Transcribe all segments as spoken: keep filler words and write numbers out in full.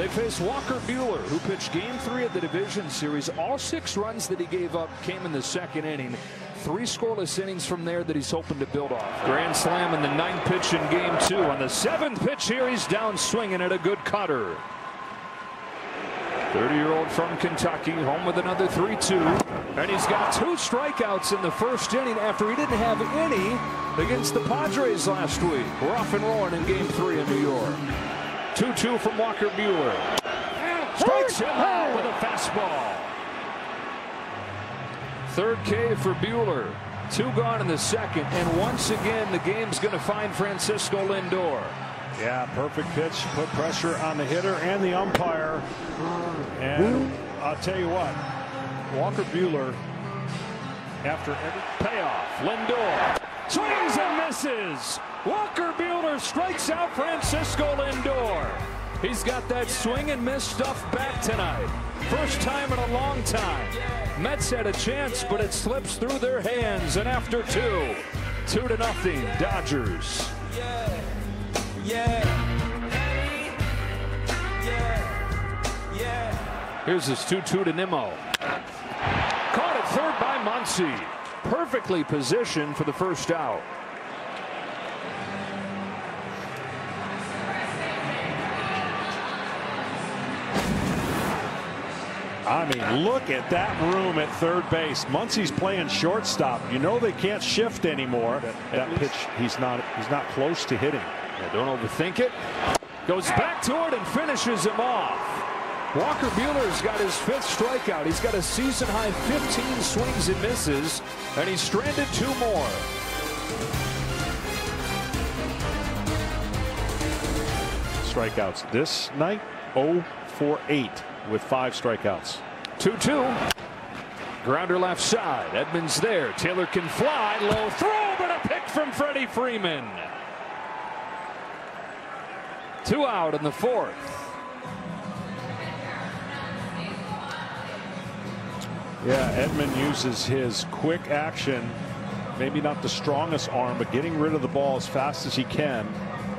They face Walker Buehler, who pitched game three of the division series. All six runs that he gave up came in the second inning. Three scoreless innings from there that he's hoping to build off. Grand slam in the ninth pitch in game two. On the seventh pitch here, he's down swinging at a good cutter. thirty-year-old from Kentucky, home with another three two. And he's got two strikeouts in the first inning after he didn't have any against the Padres last week. We're off and rolling in game three in New York. two two from Walker Buehler. Strikes him out with a fastball. Third K for Buehler. Two gone in the second. And once again, the game's going to find Francisco Lindor. Yeah, perfect pitch. Put pressure on the hitter and the umpire. And I'll tell you what, Walker Buehler, after every payoff, Lindor swings and misses. Walker Buehler strikes out Francisco Lindor. He's got that swing and miss stuff back tonight. First time in a long time. Mets had a chance, but it slips through their hands. And after two, two to nothing, Dodgers. Yeah. Yeah. Yeah. Yeah. Here's his two two to Nimmo. Caught at third by Muncy. Perfectly positioned for the first out. I mean, look at that room at third base. Muncy's playing shortstop. You know they can't shift anymore. That, that pitch, he's not he's not close to hitting. Yeah, don't overthink it. Goes back to it and finishes him off. Walker Buehler's got his fifth strikeout. He's got a season-high fifteen swings and misses, and he's stranded two more. Strikeouts this night, oh for eight. With five strikeouts. two two. Grounder left side. Edman's there. Taylor can fly. Low throw, but a pick from Freddie Freeman. Two out in the fourth. Yeah, Edman uses his quick action. Maybe not the strongest arm, but getting rid of the ball as fast as he can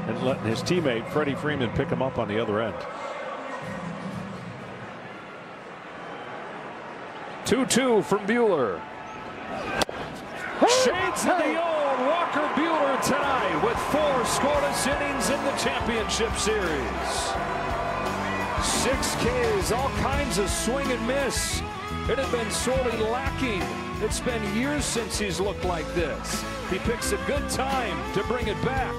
and letting his teammate Freddie Freeman pick him up on the other end. two two from Buehler. Shades of the old Walker Buehler tonight with four scoreless innings in the championship series. Six Ks, all kinds of swing and miss. It had been sorely lacking. It's been years since he's looked like this. He picks a good time to bring it back.